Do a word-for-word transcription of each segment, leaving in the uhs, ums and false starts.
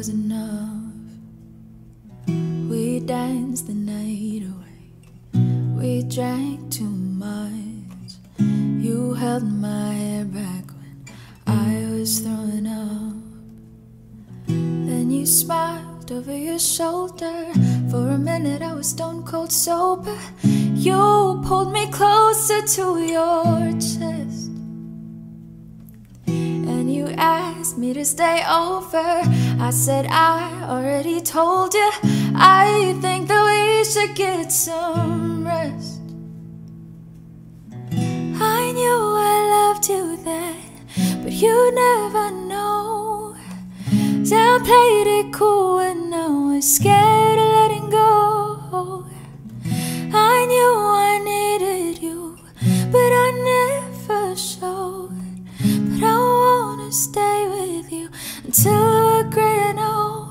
was enough. We danced the night away, we drank too much. You held my hair back when I was throwing up. Then you smiled over your shoulder. For a minute I was stone cold sober. You pulled me closer to your chest, and you asked me to stay over. I said I already told you, I think that we should get some rest. I knew I loved you then, but you never know. So I played it cool and now I'm scared of letting go. I knew I needed you, but I never showed. But I wanna stay with you until I gray and old.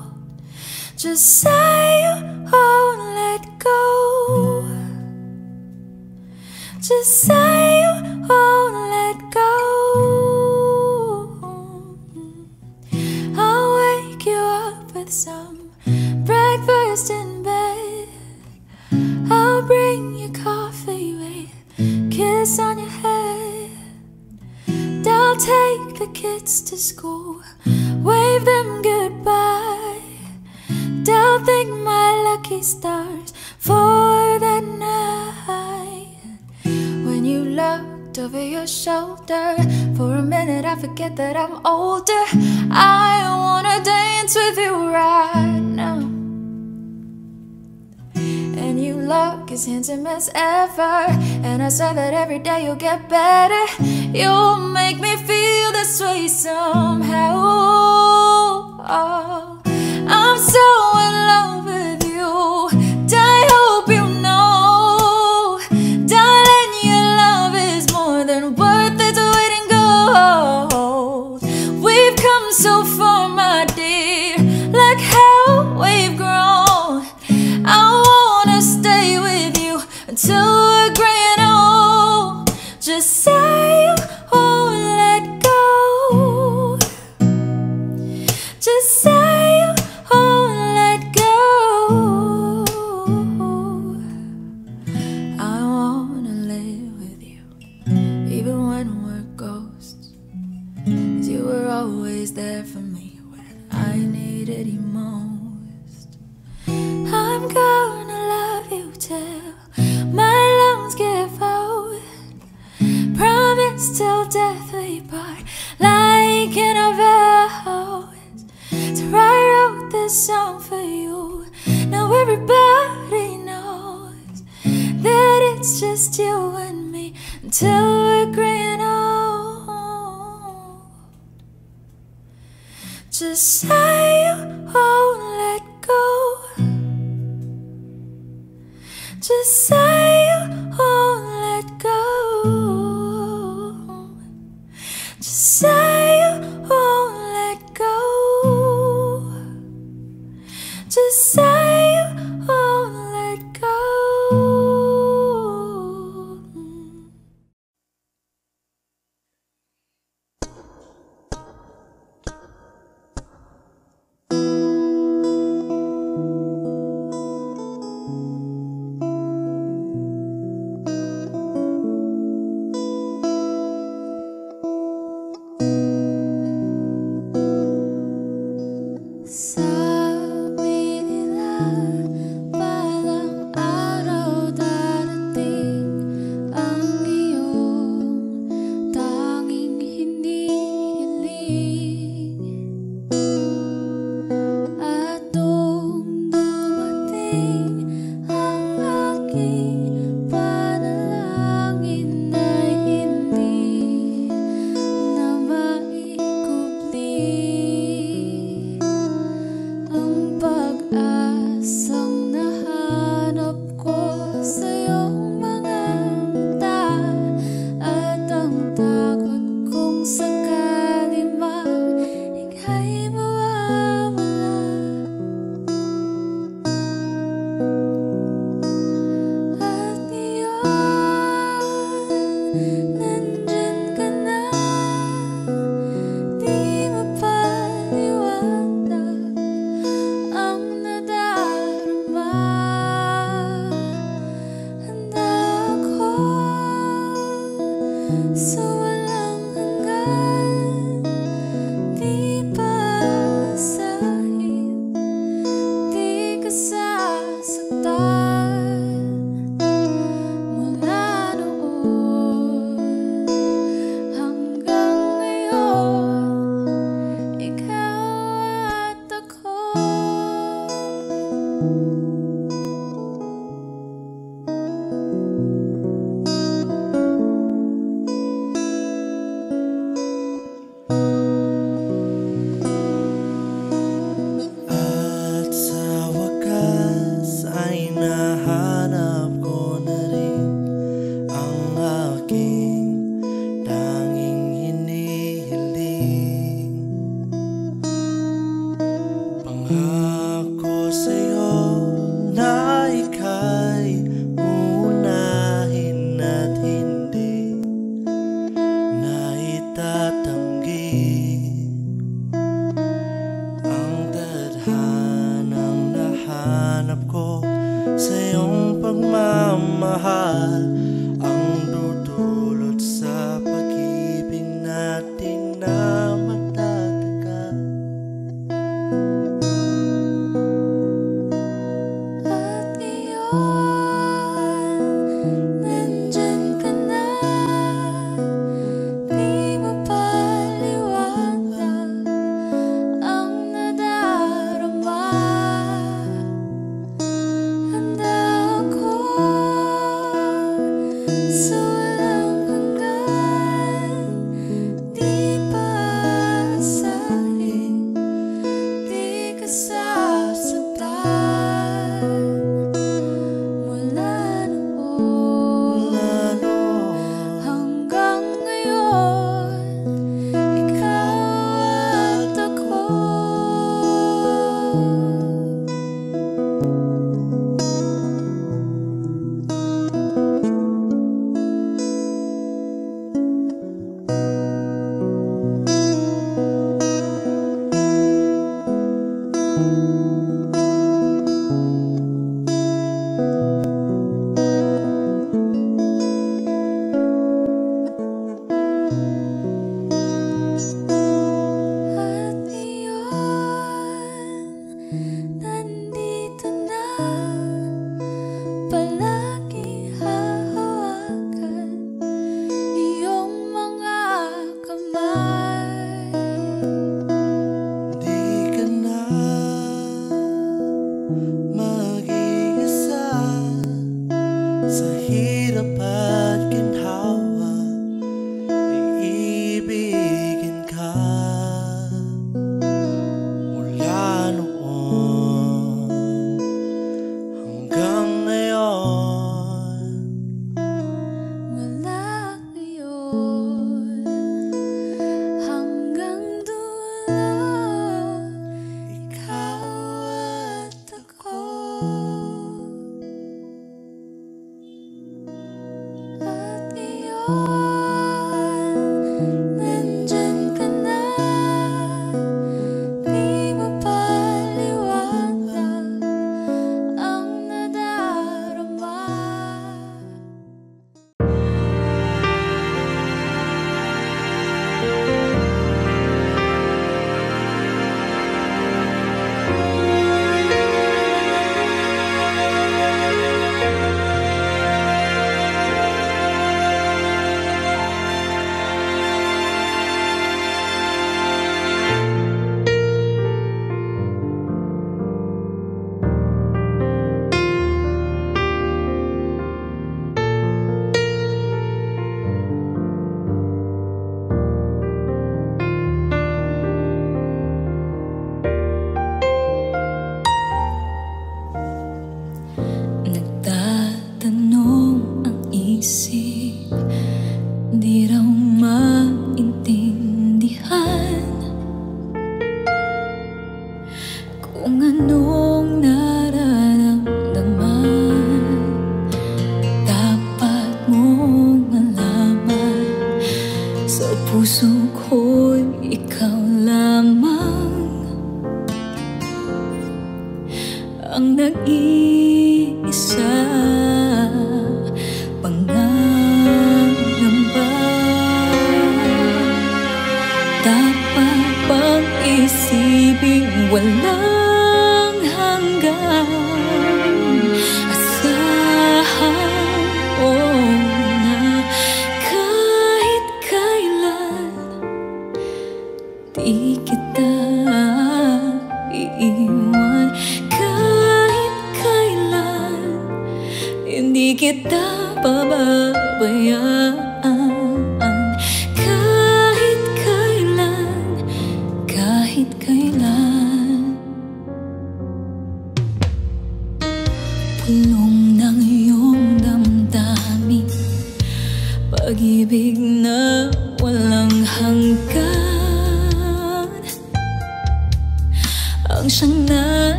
Just say you won't let go. Just say you won't let go. I'll wake you up with some breakfast in bed. I'll bring you coffee with a kiss on your head. I'll take the kids to school, wave them goodbye. I'll thank my lucky stars for that night. When you looked over your shoulder, for a minute I forget that I'm older. I wanna dance with you right now. And you look as handsome as ever, and I swear that every day you'll get better. You'll make me feel this way somehow. Oh, I'm so in love with you. I hope you know, darling, your love is more than worth its weight in gold. We've come so far, my dear, like how we've grown. I stay with you until we're gray and old. Just say you won't let go. Just say you won't let go. I wanna live with you, even when we're ghosts. 'Cause you were always there for me when I needed you most. I'm gonna till my lungs give out. Promise till death we part, like in our vows. So I wrote this song for you. Now everybody knows that it's just you and me until we're gray and old. Just say you won't let go. Just say you won't let go. Just say you won't let go. Just say you won't let go. Thank you. sa iyong pagmamahal ang dudulot sa pag-ibig natin na matatagal. At ngayon, nandyan ka na, di mo paliwanag ang nadarama.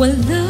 Walang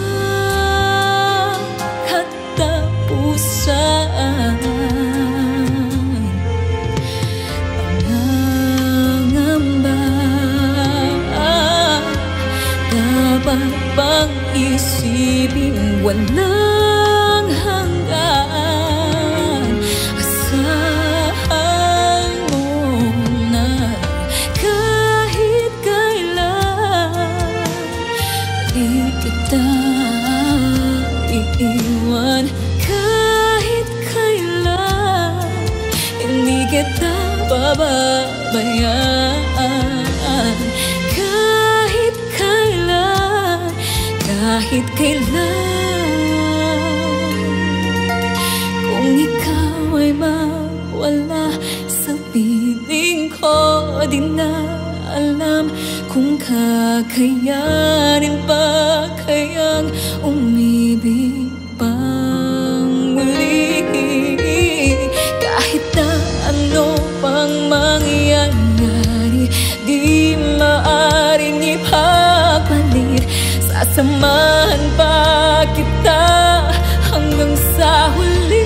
pababayaan. Kahit kailan, kahit kailan, kung ikaw ay mawala sa piling ko, di na alam kung kakayanin pa kayang umibig pang muli. Kahit na ano pang mangyayari, di maaring ipapalit. Sasamahan pa kita hanggang sa huli.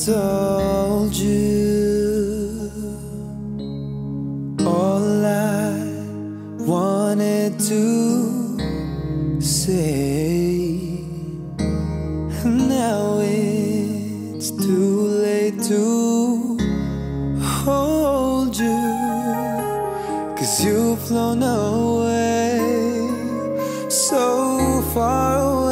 Told you all I wanted to say. Now it's too late to hold you, 'cause you've flown away so far away.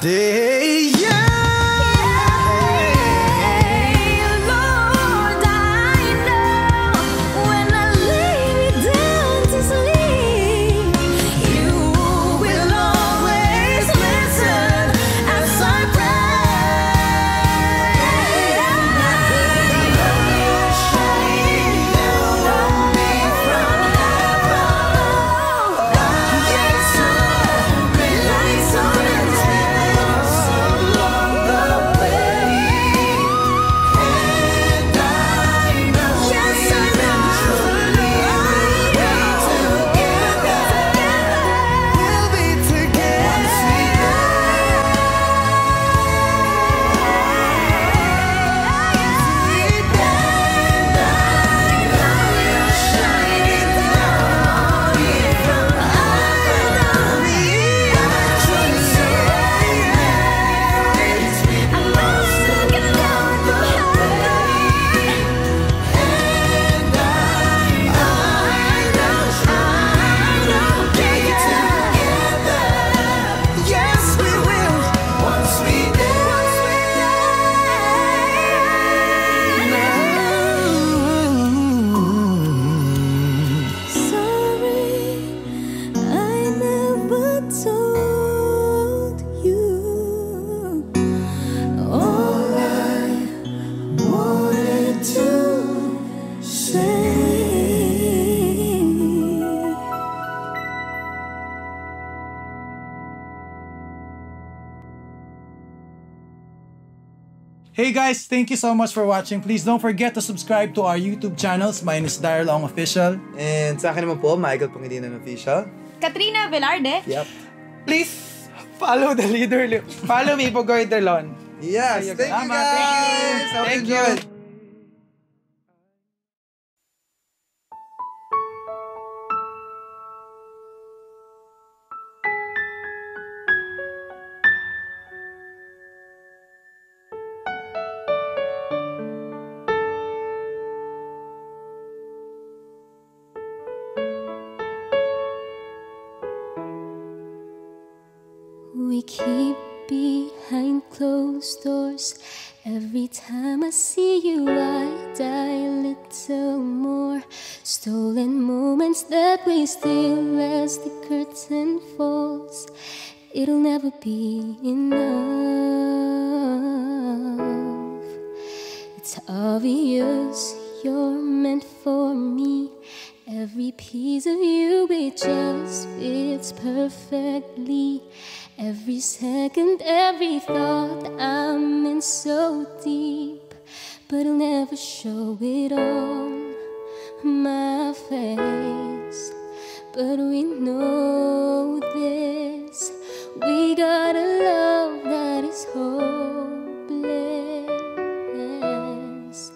day. Yeah. Hey guys, thank you so much for watching. Please don't forget to subscribe to our YouTube channels. Mine is Daryl Ong Official. And sa akin naman po, Michael Pangilinan Official. Katrina Velarde. Yep. Please follow the leader. Follow me, Pogoy Delon. Yes, thank you guys. Thank you. Thank you. We keep behind closed doors. Every time I see you, I die a little more. Stolen moments that we steal as the curtain falls. It'll never be enough. It's obvious you're meant for me. Every piece of you, it just fits perfectly. Every second, every thought, I'm in so deep, but I'll never show it on my face. But we know this, we got a love that is hopeless.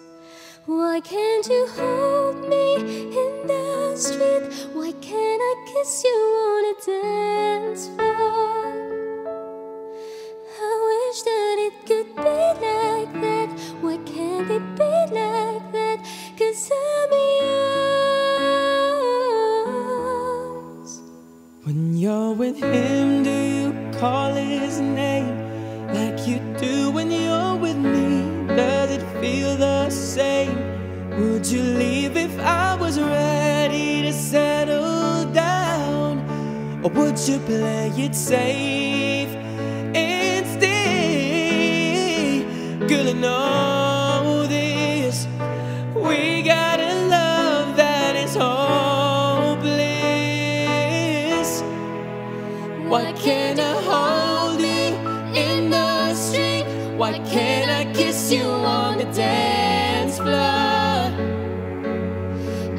Why can't you hold me in the street? Why can't I kiss you on a dance floor? When you're with him, do you call his name like you do when you're with me? Does it feel the same? Would you leave if I was ready to settle down? Or would you play it safe and stay? Girl, I know this, we got a love that is home. Why can't I hold you in the street? Why can't I kiss you on the dance floor?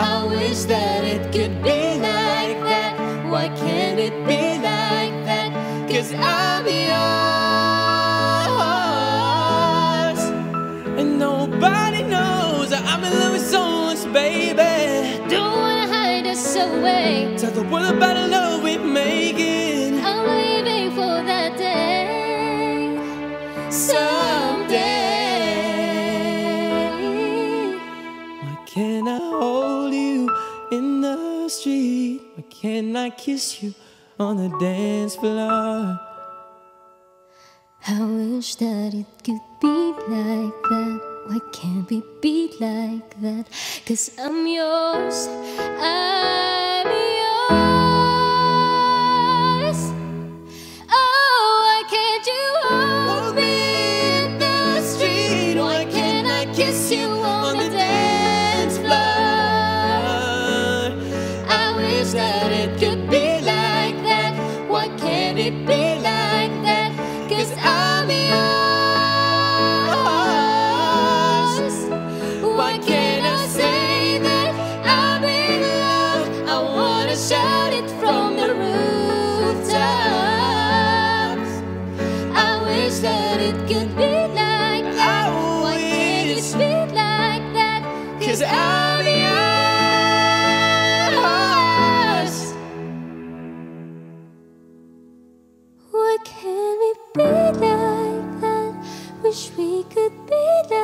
I wish that it could be like that. Why can't it be like that? 'Cause I'm yours, and nobody knows that I'm in love with someone, baby. Don't wanna hide us away. Tell the world about the love we make it. Someday, why can't I hold you in the street? Why can't I kiss you on the dance floor? wish that it could be like that. Why can't we be like that? Cause I'm yours, I'm yours. Oh, why can't you hold me in the street? Why can't I kiss you on the dance floor? I wish that it could be like that. Why can't it be like that? Cause I'm yours. Why can't I say that I'm in love? I wanna shout it from the rooftops. I wish that it could be like that. Why can't it be like that? Cause I'm yours. Why can't we be like that? Wish we could be like that.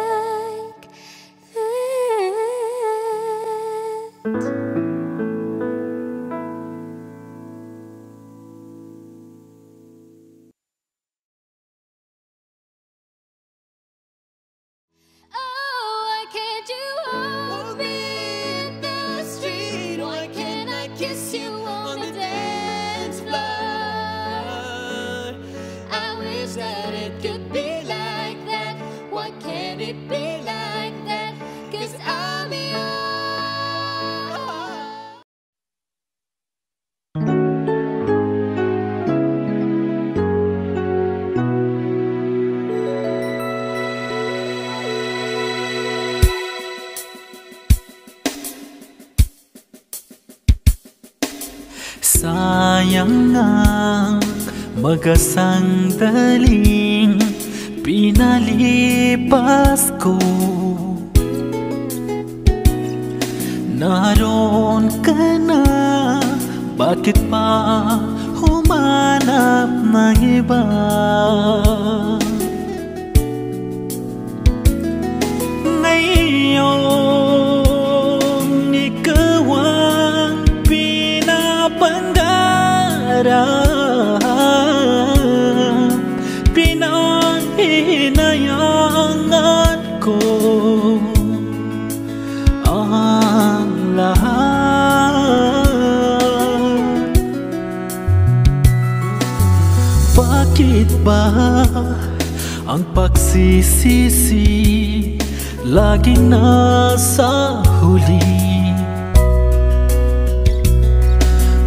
Oh, why can't you hold me in the street? Why can't I kiss you on the dance floor? I wish that it could be like that. Why can't it be like that? Cause I'm yours. Sayang ang magkasandaling pinalipas ko. Naroon ka na, bakit pa humanap ng iba? Ngayon, ikaw ang pinapangarap, pinanghinayangan ko. Ang lahat, bakit ba ang pagsisisi laging nasa huli?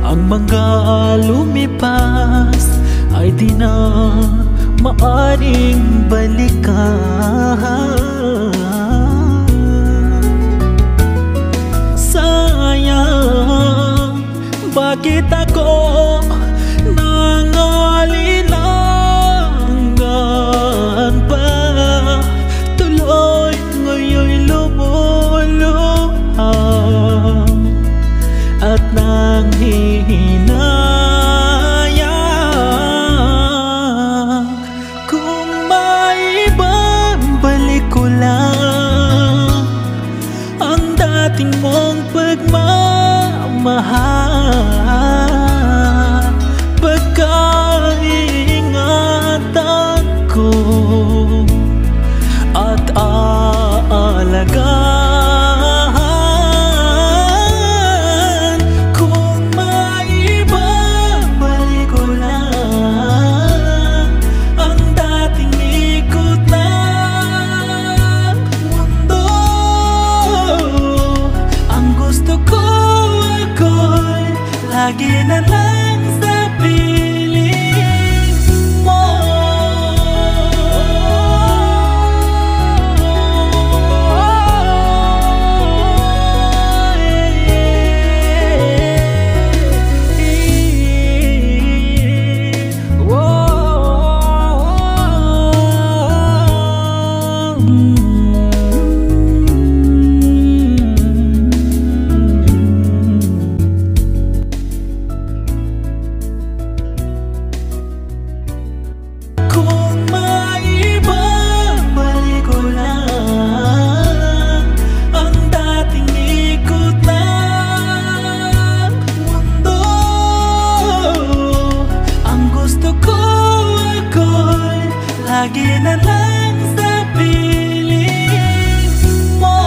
Ang mga lumipas ay di na maaring balikan. Sayang, bakit ako nangalinlangan pa? Tuloy ngayon'y lumuluha at nanghihinayang. Kung maibabalik ko lang lagi na lang sa piling mo.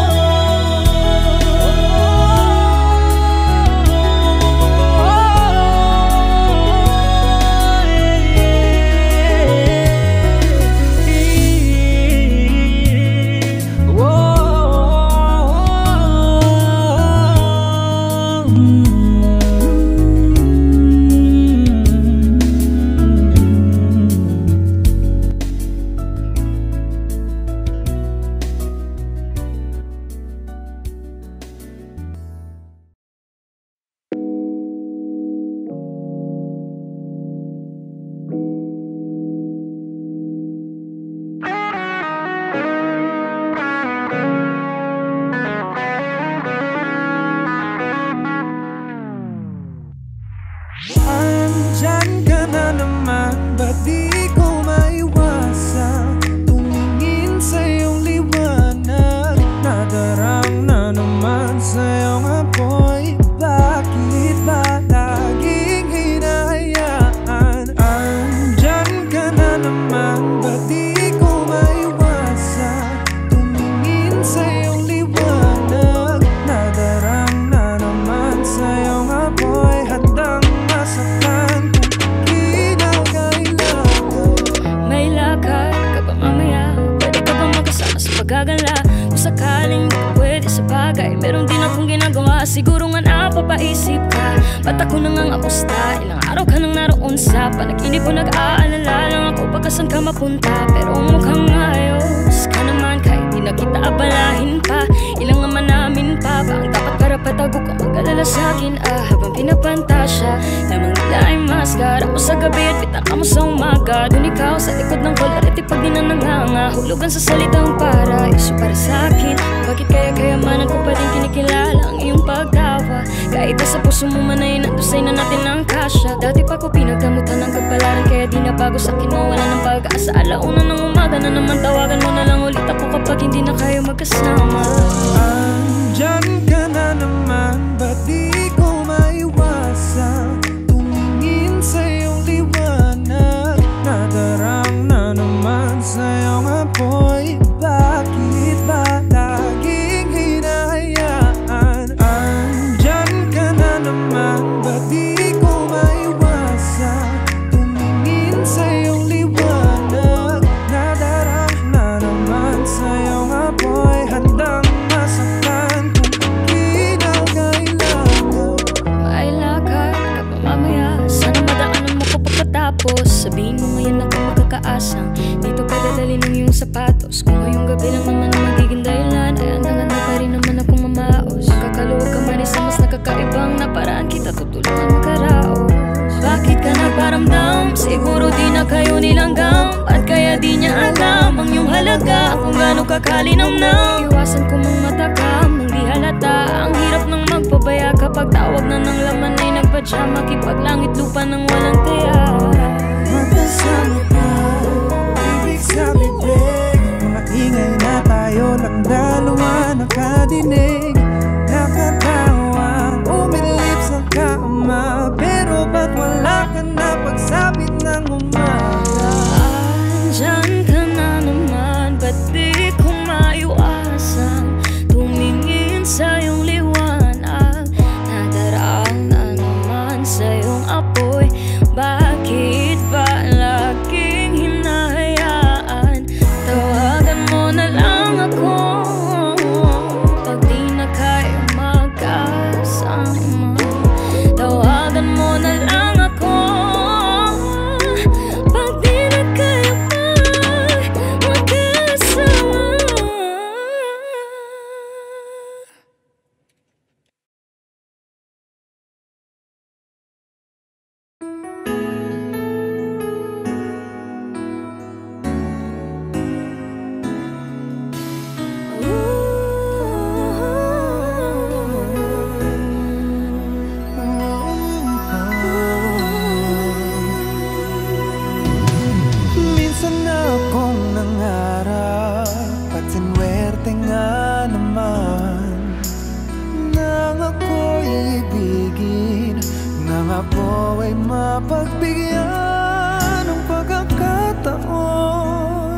Ako ay mapagbigyan ng pagkakataon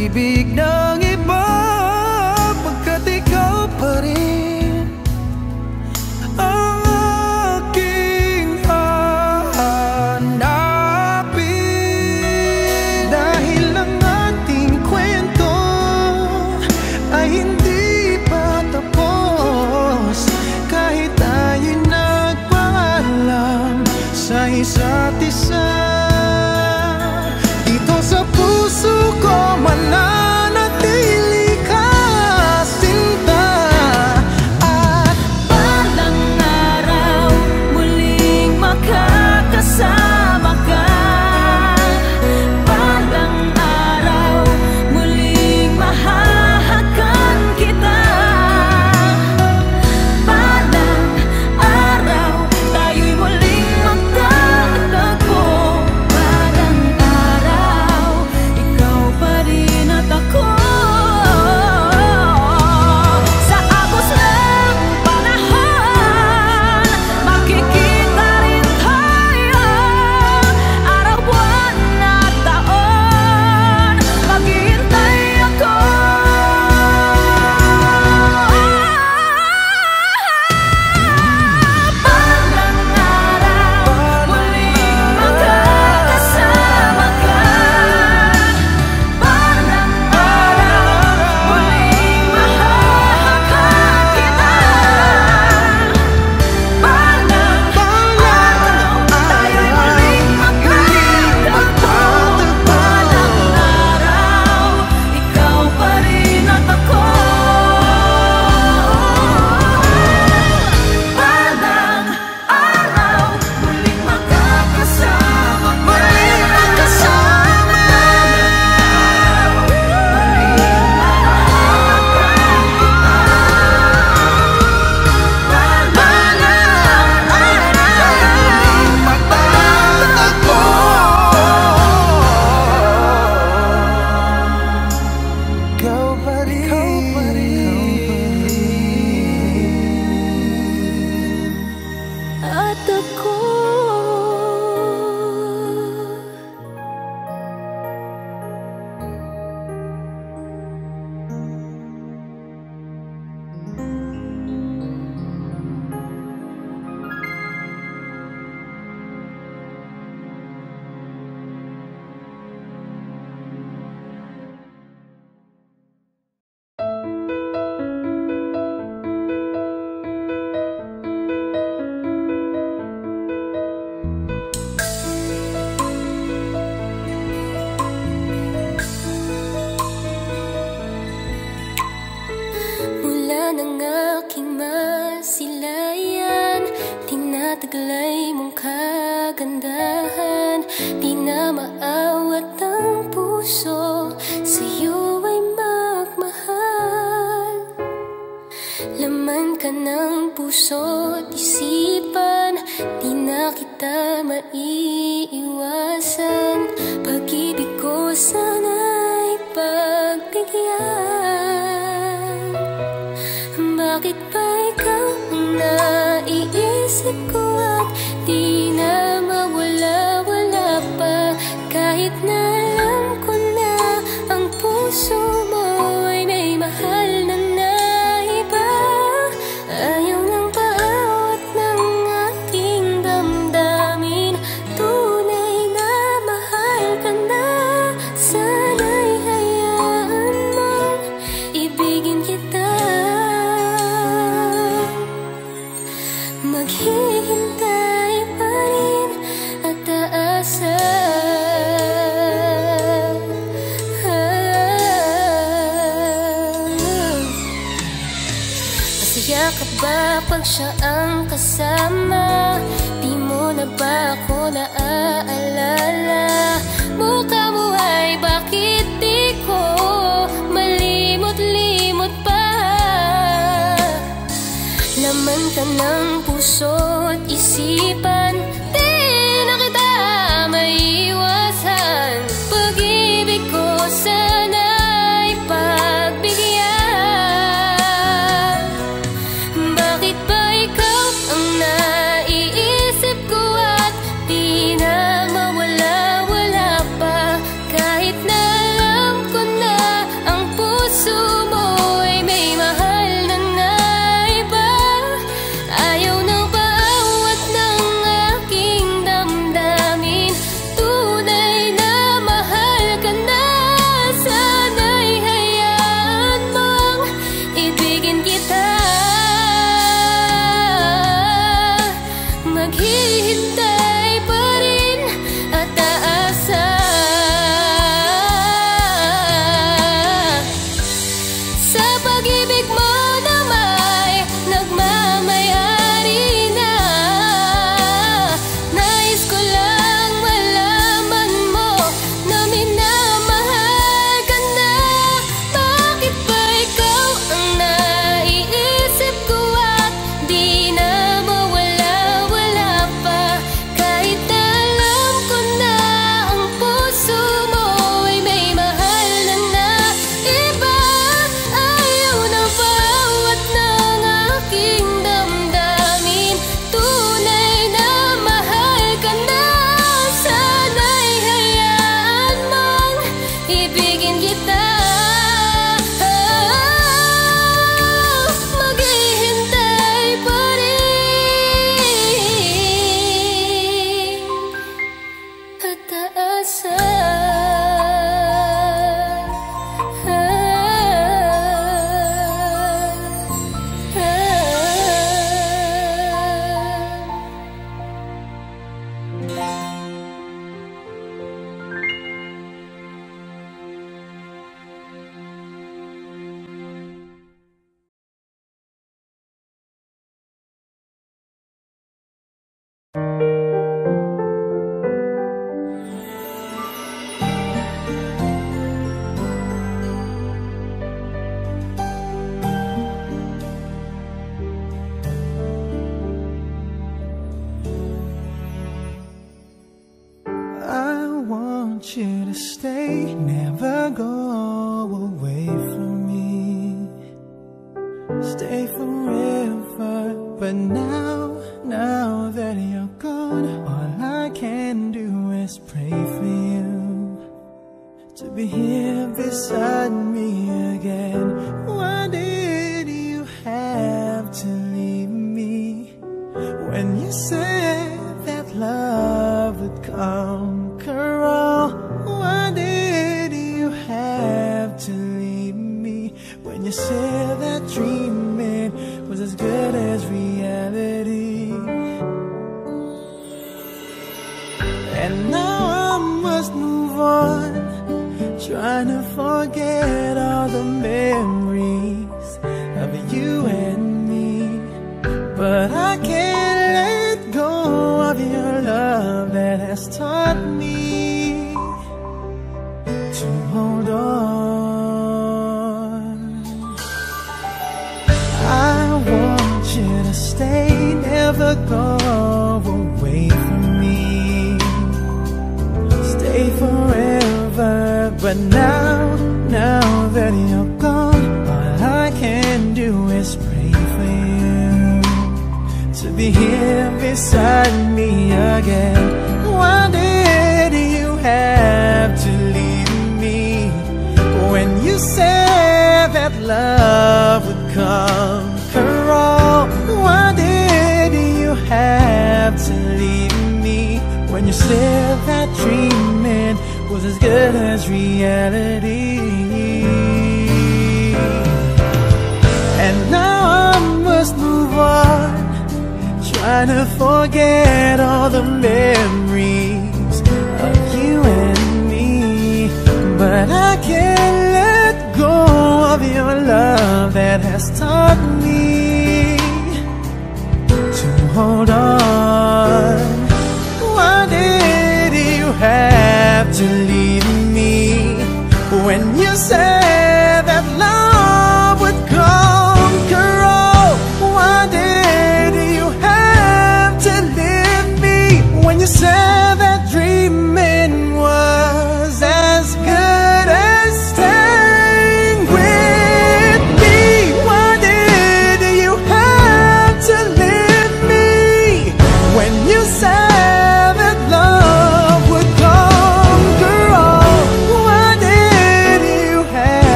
pag-ibig ng iba, pagkat ikaw pa rin ang aking hanapin. Dahil ang ating kwento ay hindi pa tapos, kahit tayo'y nagpaalam sa isa't isa. Di na mawala-wala pa, kahit na alam ko na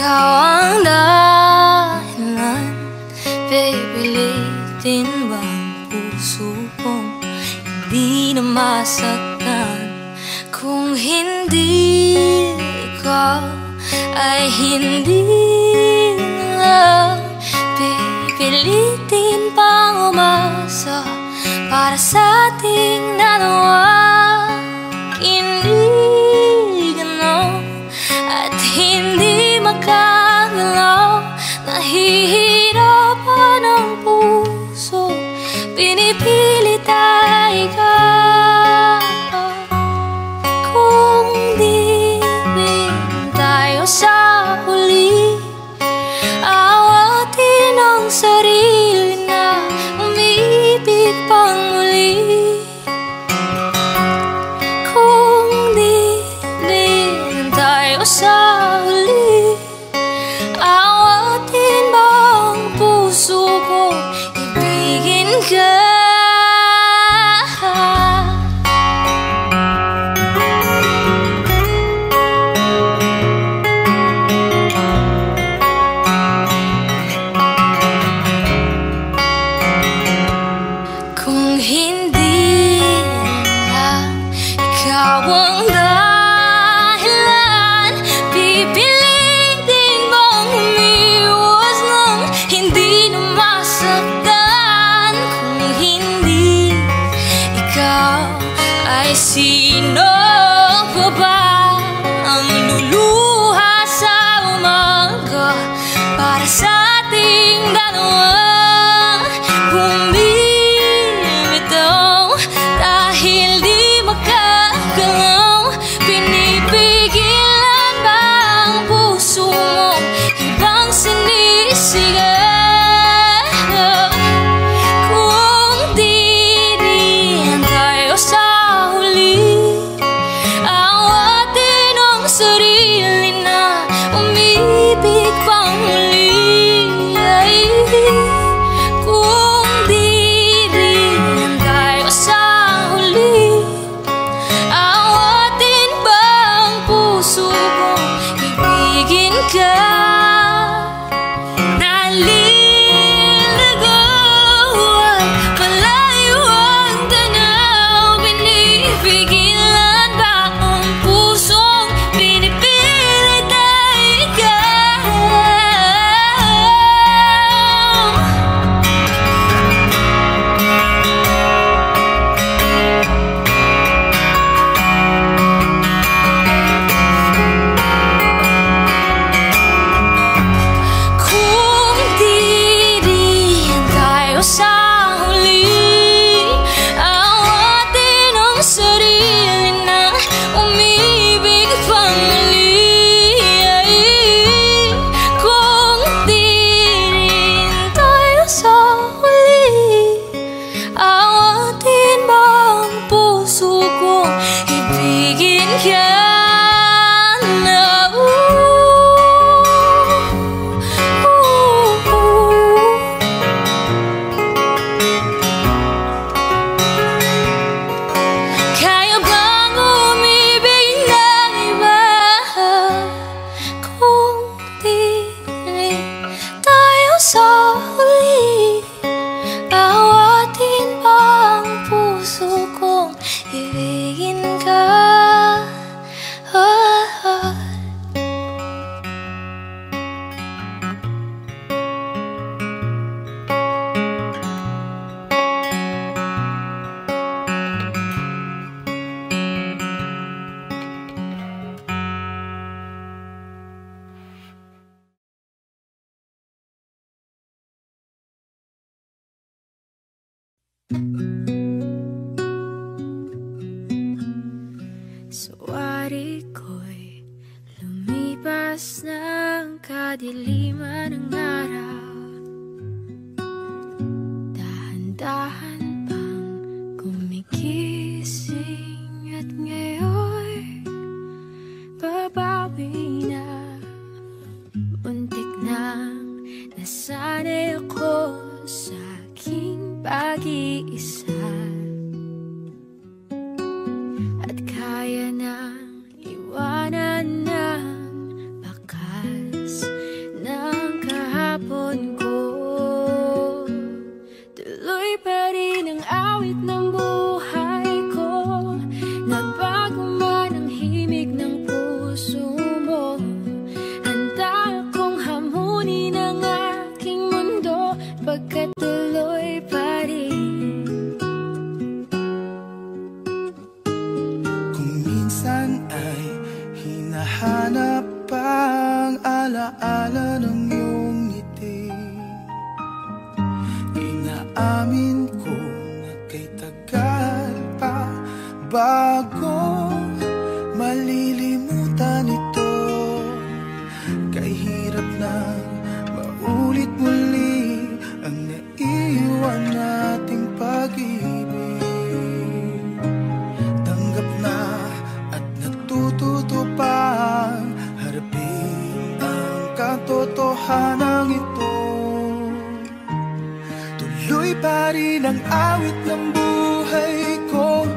Ikaw ang dahilan, pipilitin bang puso kong hindi na masaktan? Kung hindi ikaw ay hindi lang, pipilitin pang umasa para sa ating nanawa. Hindi ganon at hindi makagalaw, nahihirapan ang puso, pinipili tayo ka. Kung di tayo sa huli, awatin ang sarili na umibig pang muli. Sa huli, awatin ba ang puso ko? Ibigin ka. Kung hindi lang ikaw ang sino pa ba ang luluha sa umaga para sa ating dalawa? Bumibitaw dahil di makagalaw, pinipigilan ba ang puso mo? Ibang sinisigaw. Sa wari ko'y lumipas ng kadiliman ng araw, dahan-dahan pang gumigising at ngayon babawi na. Muntik na nasanay ako sa aking pag-iisa. Kaya nang iwanan ng bakas. panahon ko, tuloy pa rin ang awit ng buhay ko. Nagbago man ang himig ng puso mo, handa akong hamunin ang aking mundo, pagkat tuloy pa rin. Kung minsan ay hinahanap ang alaala ng iyong ngiti, inaamin ko na kay tagal pa bago malilimutan ito. Kay hirap na maulit muli ang naiwan nating pag-ibig. Tanggap na at natututupan katotohanan ito. Tuloy pa rin ang awit ng buhay ko,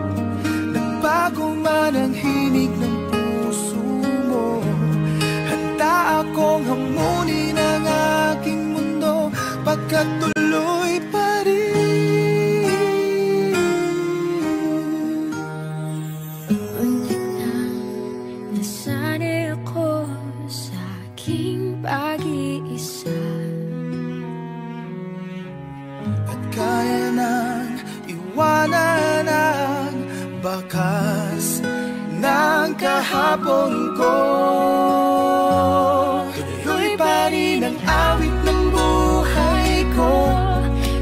nagbago man ang himig ng puso mo, handa akong hamunin ang aking mundo, pagkat tuloy pa rin. Ulit na nasanay ako sa aking pag-iisa, at kaya nang iwanan ang bakas ng kahapon ko. Tuloy pa rin ang awit ng buhay ko,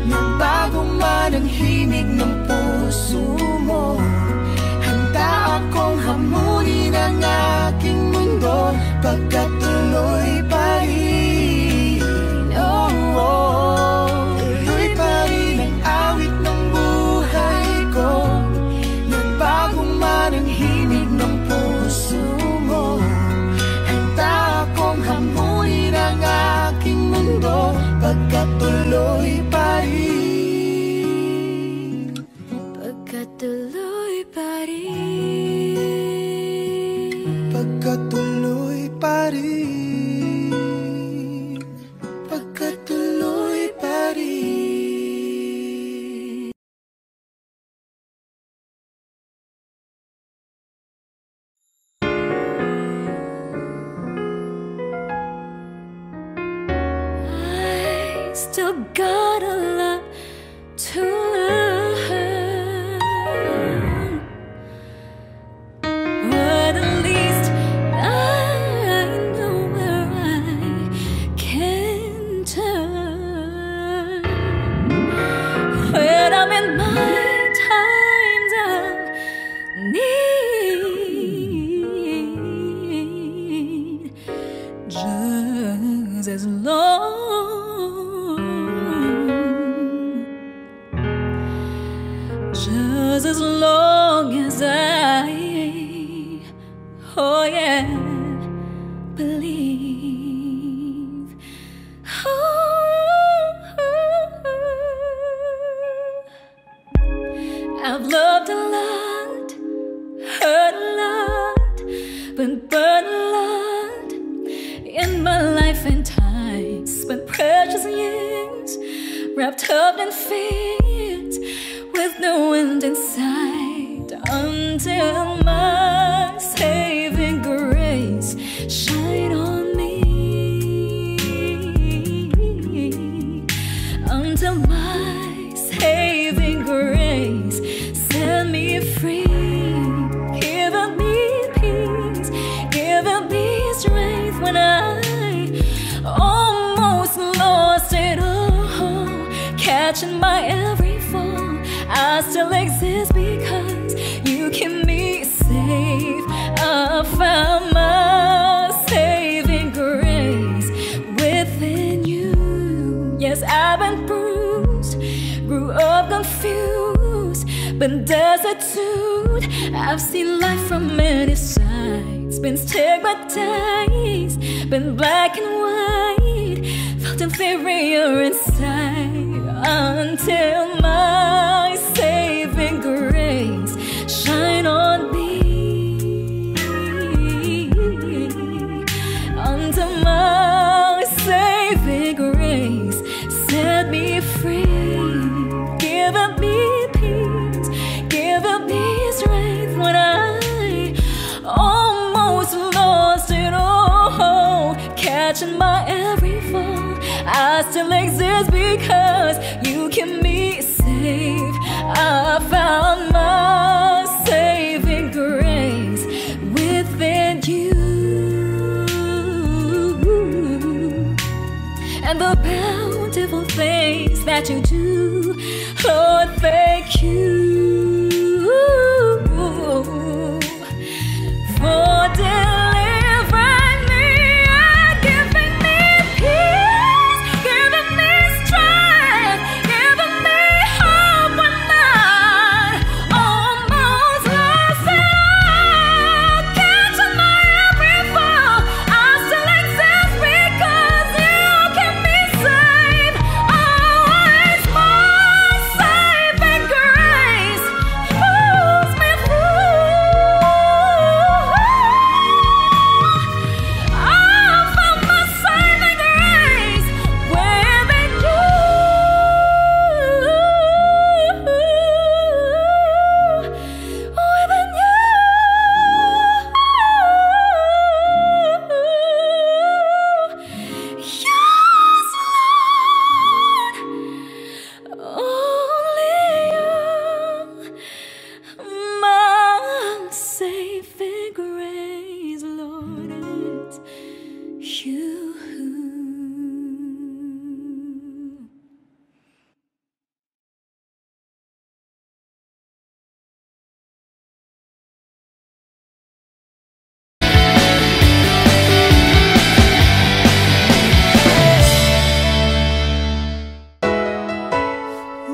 nang bago man ang himig ng puso mo, handa akong hamunin ang aking mundo, pagkat tuloy pa rin. Oh, oh. Tuloy pa rin ang awit ng buhay ko, nagbago man ang himig ng puso mo, handa akong hamunin ang aking mundo, pagkat tuloy pa rin. Pagkat tuloy pa rin. Pagkat tuloy pa rin. Got a lot to learn, but at least I know where I can turn. When I'm in my times of need, just as long. Just as long as I, oh yeah, believe. Oh, oh, oh. I've loved a lot, hurt a lot, been burned a lot in my life and time. Spent precious years wrapped up in fears, with no end in sight, until my saving grace shine on me, until my saving grace set me free, giving me peace, giving me strength when I almost lost it all, catching my every fall. I still exist because you keep me safe. I found my saving grace within you. Yes, I've been bruised, grew up confused, been destitute. I've seen life from many sides, been stigmatized, been black and white, felt inferior inside, until my saving grace shine on me, until my saving grace I still exist because you can be safe. I found my saving grace within you, and the bountiful things that you do. Lord, thank you for delivering me and giving me peace, giving me strength, giving me hope when I'm almost lost. Catching my every fall, I still exist because you can be saved. Always my saving grace pulls me through. Only you, my saving grace, Lord, it's you. You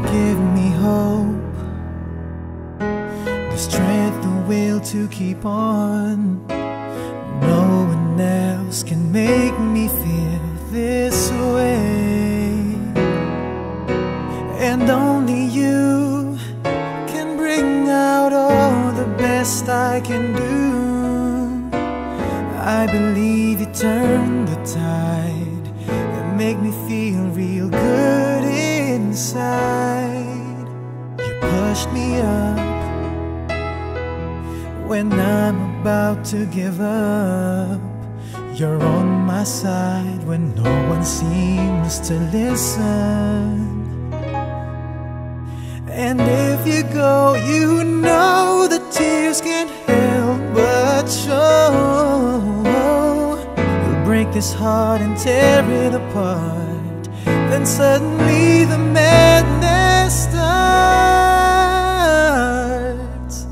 give me hope, the strength, the will to keep on. No one else can make me feel this way, and only you can bring out all the best I can do. I believe you turn the tide and make me feel real good inside. You pushed me up when I'm about to give up. You're on my side when no one seems to listen. And if you go, you know the tears can't help but show. You'll break this heart and tear it apart. Then suddenly the madness starts.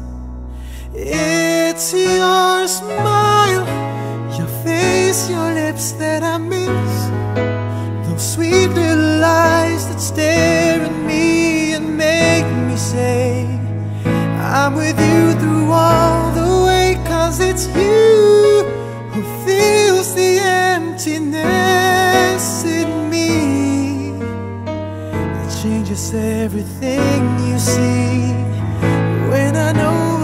It's your smile, your face, your lips that I miss. Those sweet little eyes that stare at me and make me say, I'm with you through all the way. Cause it's you who fills the emptiness in me. It changes everything you see. When I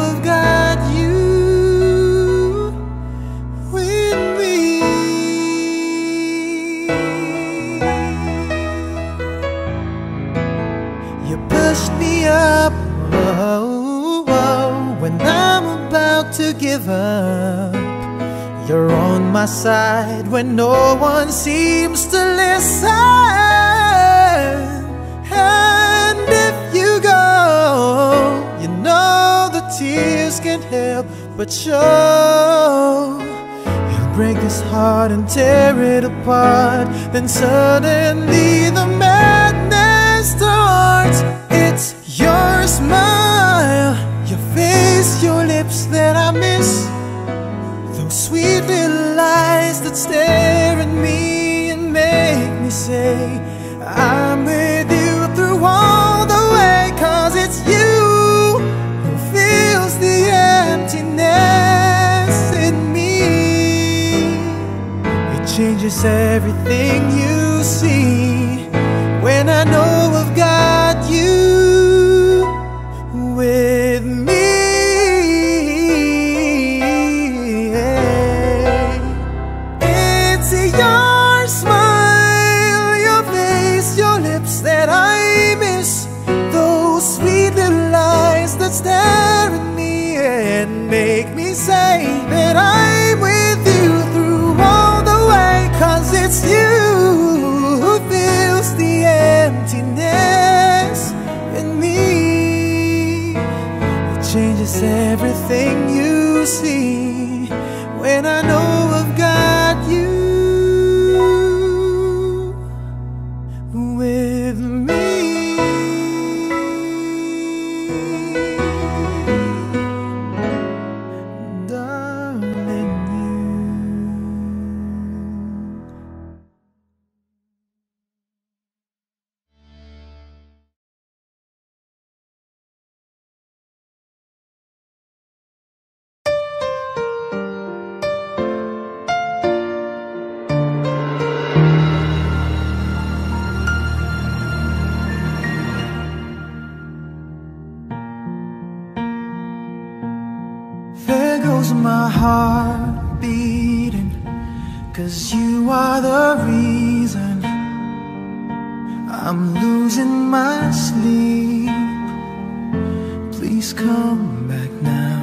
know I've got you with me. You pushed me up, oh, oh, oh, when I'm about to give up. You're on my side when no one seems to listen. And if you go, you know the tears can't help but show. You'll break this heart and tear it apart. Then suddenly the madness starts. It's your smile, your face, your lips that I miss. Those sweet little eyes that stare at me and make me say, I'm with you through all the way. Cause it's you who fills the emptiness in me. It changes everything you see. When I know I've got you with me, it's your smile, your face. I'm losing my sleep. Please come back now.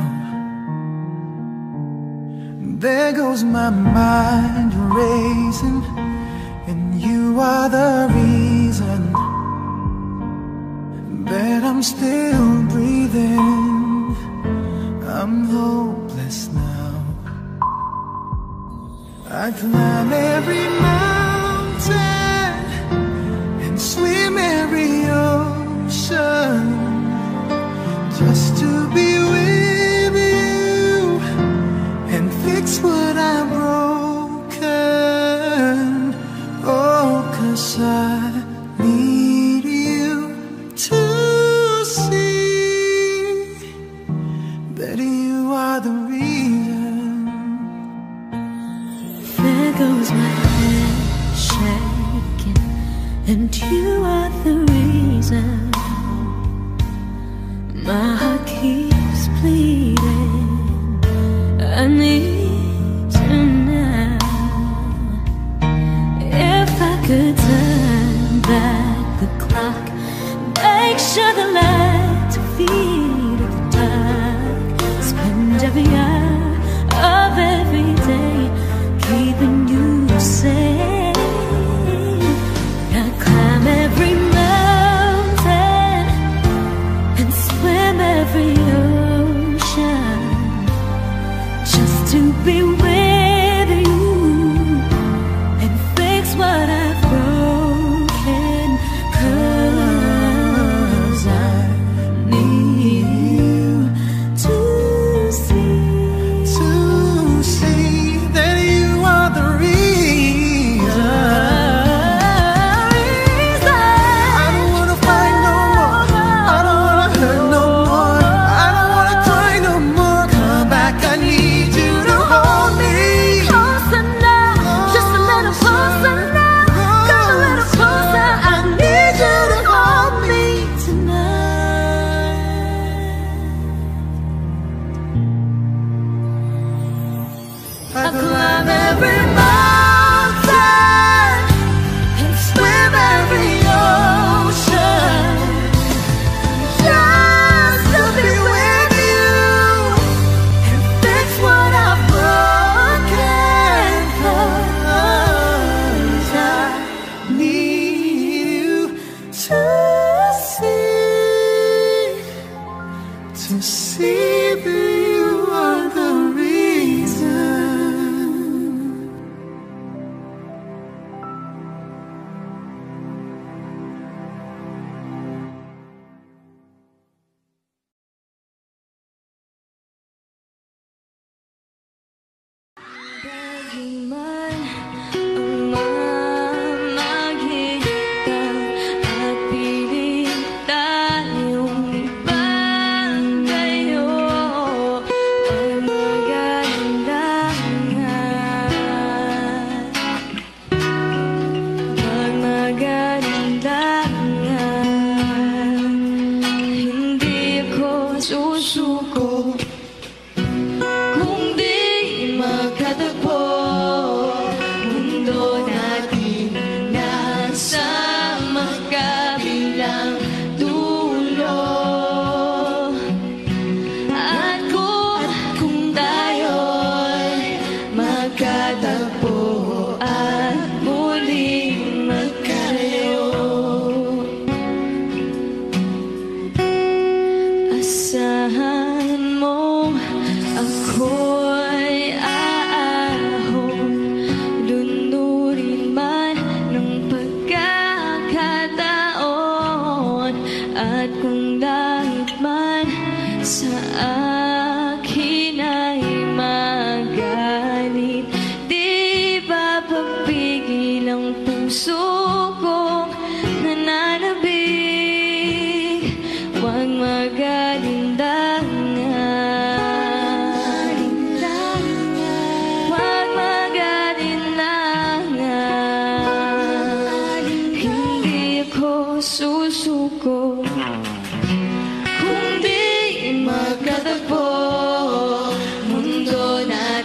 There goes my mind racing, and you are the reason that I'm still breathing. I'm hopeless now. I climb every mountain, swim every ocean, just to be with you and fix what I've broken. Oh, 'cause I need you to see that you are the reason. There goes my head shaking, and you are the reason my heart keeps bleeding. I need you now. If I could turn back the clock, make sure the light to feed of dark, spend every hour of every day keeping you safe. Every mountain and swim every ocean, just to be with you and fix what I've broken. 'Cause I need you to see, to see that you are the reason.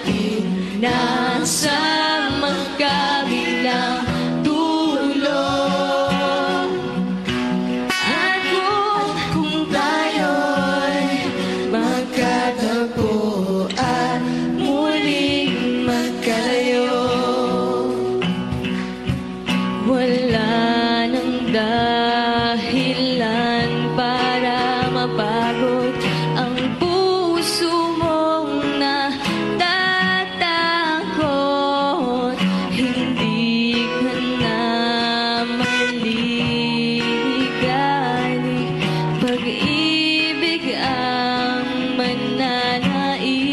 Natin nasa magkabilang dulo. Wala ng dahilan para mapagod ang puso mong natatakot. Hindi ka na maligali, pag-ibig ang mananai.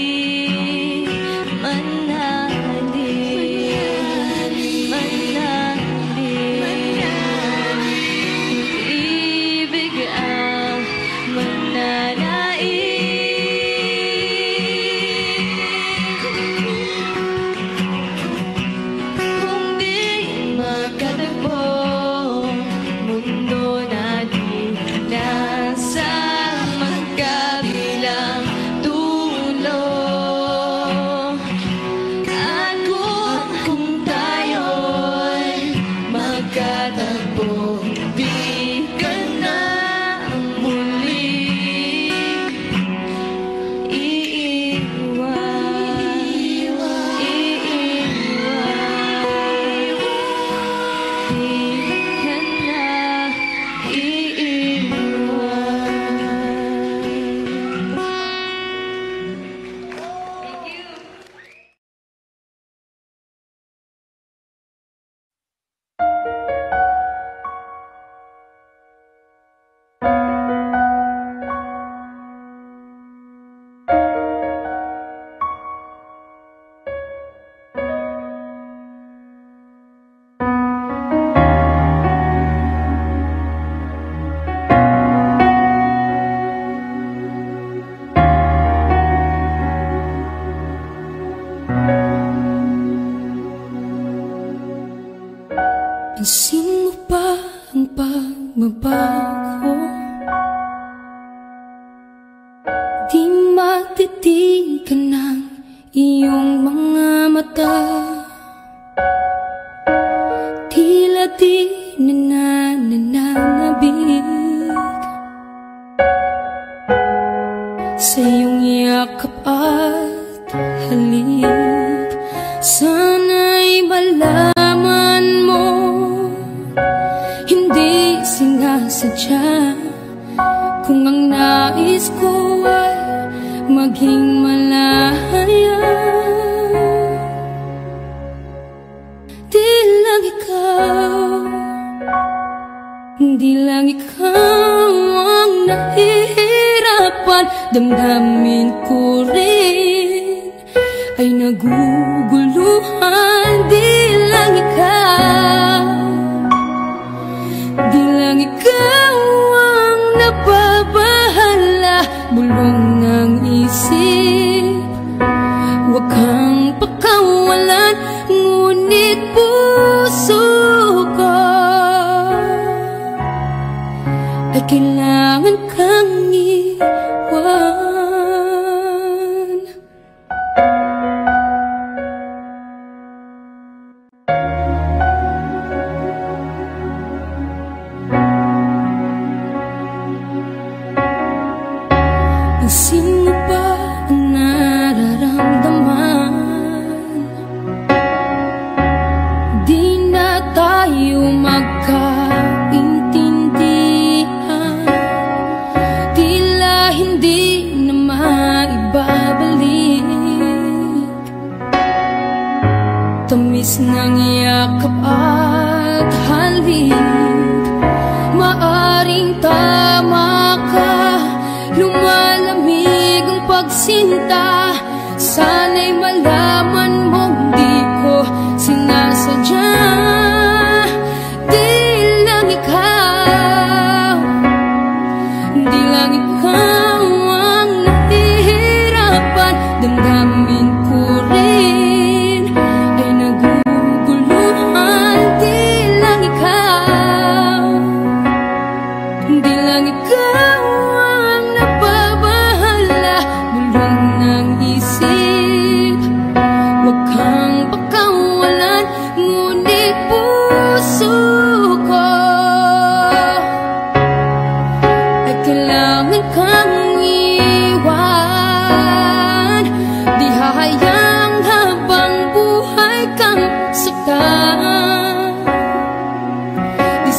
Pansin mo ba ang pagbabago? Di magtitig ka ng iyong mga mata, tila di na nananabig sa iyong yakap at halik. Sana'y bala sadya, kung ang nais ko ay maging malaya, di lang ikaw, di lang ikaw ang nahihirapan. Damdamin ko rin ay naguguluhan. Di lang ikaw, di lang ikaw ang napabahala. Bulong ng isip, huwag kang pakawalan. Ngunit puso ko ay kailangan kang iwan. Pansin mo ba ang nararamdaman? Di na tayo magkaintindihan, tila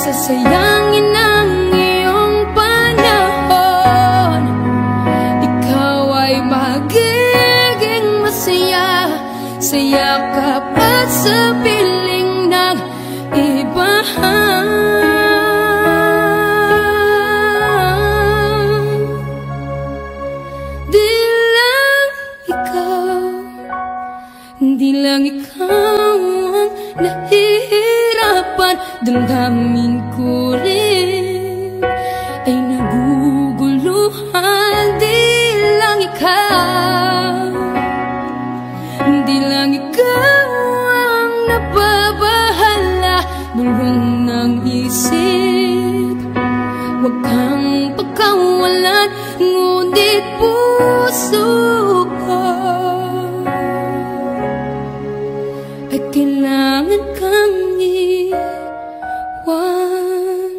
sasayangin ang iyong panahon. Ikaw ay magiging masaya, saya kapag sa piling ng ibahan. Hindi lang ikaw ang nahihirapan, damdamin ko rin ay naguguluhan. Hindi lang ikaw, hindi lang ikaw ang nababahala, bulong ng isip, huwag kang pagkawalan, ngunit puso ko ay kailangan kang iwan.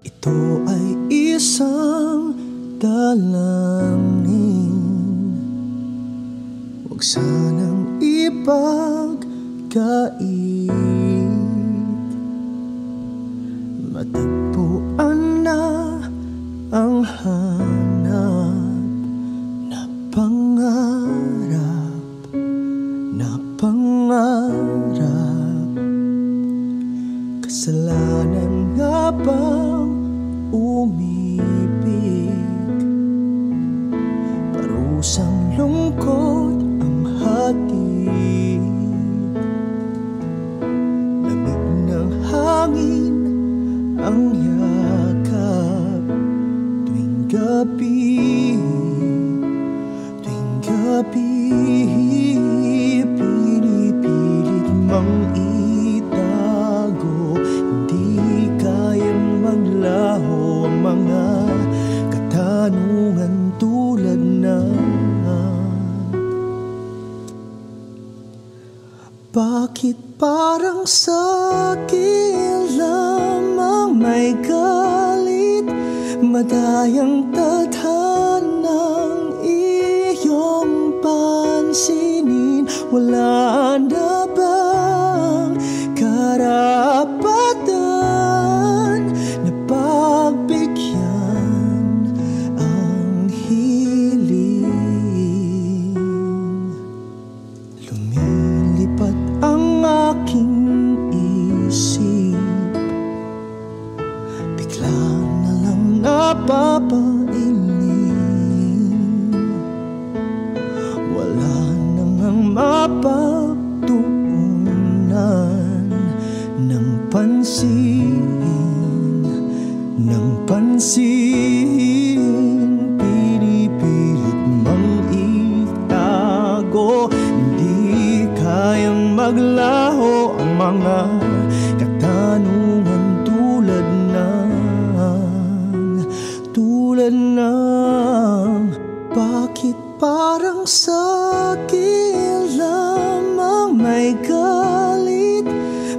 Ito ay isang dalangin, huwag sanang ipagkait. Matagpuan na ang hanap na pangarap, na pangarap. Kasalanan nga bang umibig, parusang lungkot ang hatid. Lamig ng hangin ang yakap tuwing gabi, tuwing gabi. Pinipilit mang itago, hindi kayang maglaho mga katanungan tulad na bakit parang sa'kin lamang may galit, madayang tadhan ng iyong pansinin. Wala na bang karapatan na pagbigay papainin? Wala namang mapagtuunan ng pansin, ng pansin. Pinipilit mang itago, hindi kayang maglaho ang mga katanungan tulad na lang. Bakit parang sa'kin lamang may galit,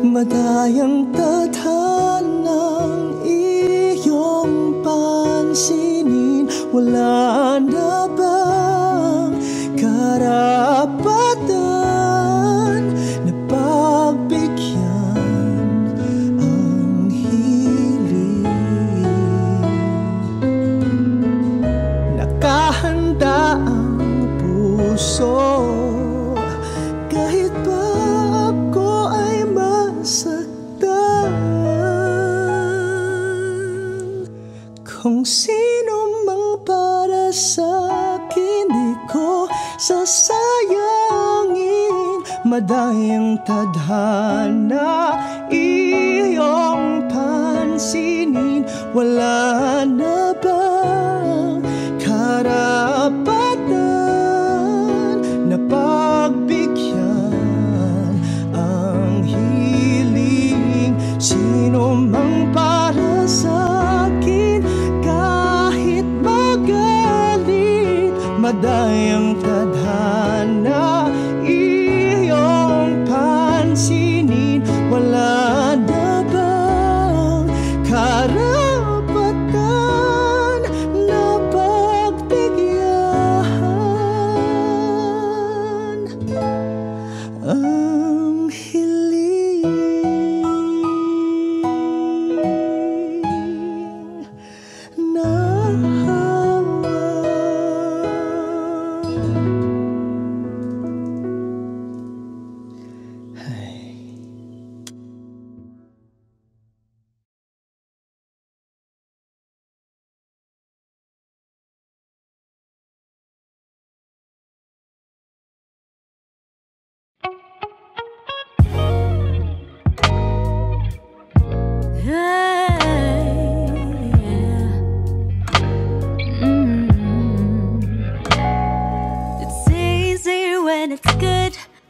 madayang tadhan ng iyong pansinin. Wala na bang karapatan na pagbigyan ang puso? Kahit pa ako ay masaktan, kung sino mang para sa'kin di ko sasayangin, madayang tadhana iyong pansinin. Wala na bang madayang tadhana, iyong pansinin, wala na bang karapatan na pagbigyan ang hiling na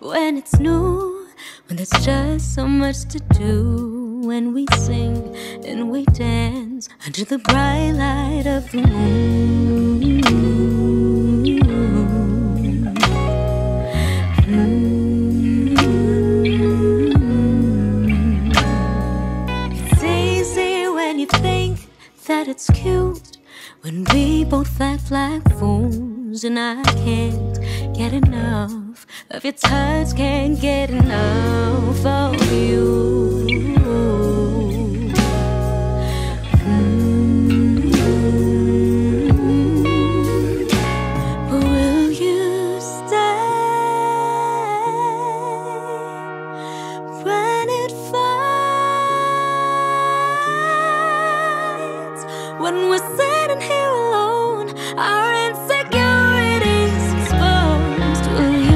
when it's new, when there's just so much to do, when we sing and we dance under the bright light of the moon. Mm-hmm. It's easy when you think that it's cute, when we both act like fools, and I can't get enough of your touch, can't get enough of you. Mm-hmm. But will you stay when it fights? When we're sitting here alone, our insecurities exposed, will you?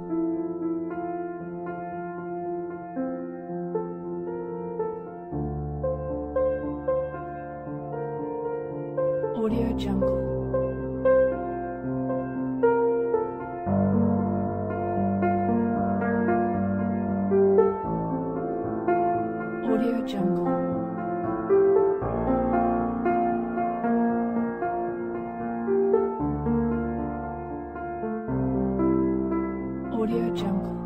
Audio Jungle. Audio Jungle. Audio Jungle. Audio Jungle.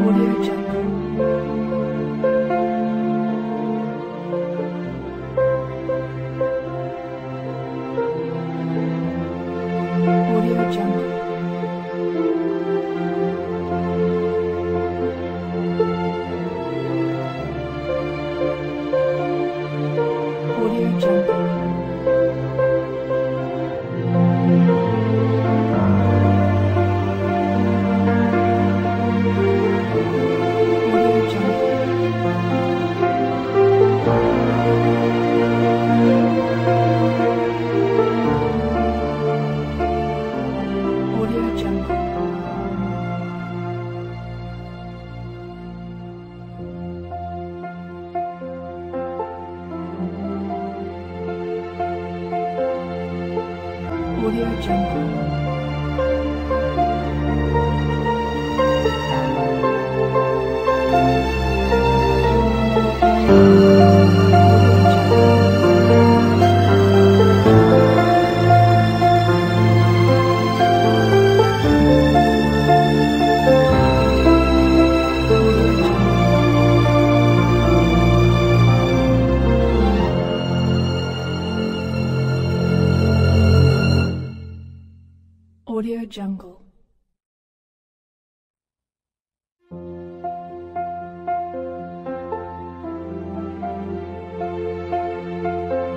Audio Jungle. Audio Jungle. Audio Jungle. Audio Jungle.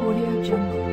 Audio Jungle.